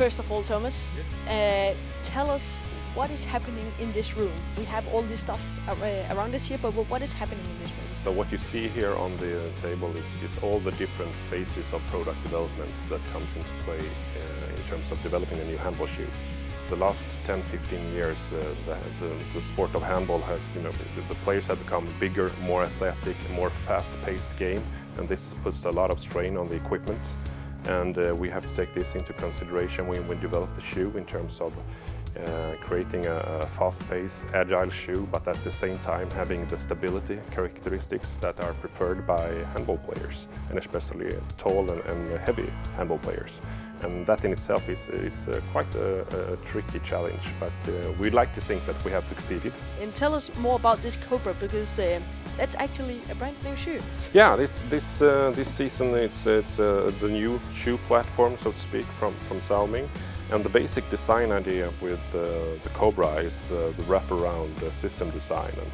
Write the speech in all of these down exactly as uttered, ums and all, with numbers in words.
First of all, Thomas, yes. uh, tell us what is happening in this room. We have all this stuff around us here, but what is happening in this room? So what you see here on the table is, is all the different phases of product development that comes into play uh, in terms of developing a new handball shoe. The last ten to fifteen years, uh, the, the, the sport of handball has, you know, the, the players have become bigger, more athletic, more fast-paced game, and this puts a lot of strain on the equipment. And uh, we have to take this into consideration when we develop the shoe in terms of uh, creating a, a fast-paced, agile shoe, but at the same time having the stability characteristics that are preferred by handball players, and especially tall and, and heavy handball players. And that in itself is, is uh, quite a, a tricky challenge, but uh, we'd like to think that we have succeeded. And tell us more about this Cobra, because uh, that's actually a brand new shoe. Yeah, it's, this, uh, this season it's, it's uh, the new shoe platform, so to speak, from, from Salming. And the basic design idea with uh, the Cobra is the, the wraparound uh, system design. And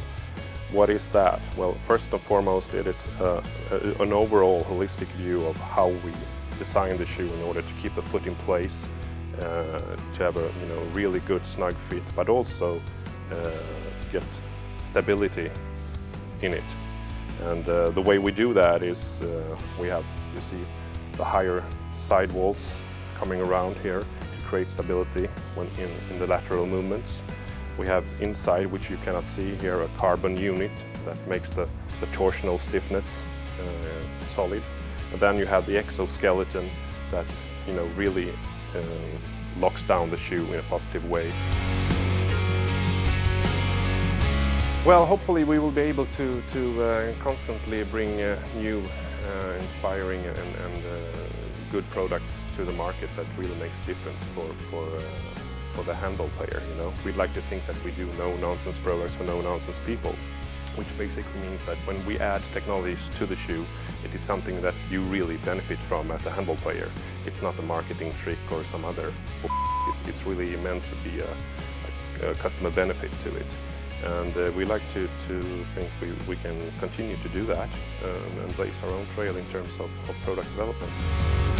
what is that? Well, first and foremost, it is uh, a, an overall holistic view of how we design the shoe in order to keep the foot in place, uh, to have a you know really good snug fit, but also uh, get stability in it. And uh, the way we do that is uh, we have, you see, the higher side walls coming around here to create stability when in, in the lateral movements. We have inside, which you cannot see here, a carbon unit that makes the, the torsional stiffness uh, solid. And then you have the exoskeleton that you know really uh, locks down the shoe in a positive way. Well, hopefully we will be able to, to uh, constantly bring uh, new Uh, inspiring and, and uh, good products to the market that really makes a difference for, for, uh, for the handball player, you know. We'd like to think that we do no-nonsense products for no-nonsense people, which basically means that when we add technologies to the shoe, it is something that you really benefit from as a handball player. It's not a marketing trick or some other it's, it's really meant to be a, a, a customer benefit to it. And uh, we like to, to think we, we can continue to do that um, and blaze our own trail in terms of, of product development.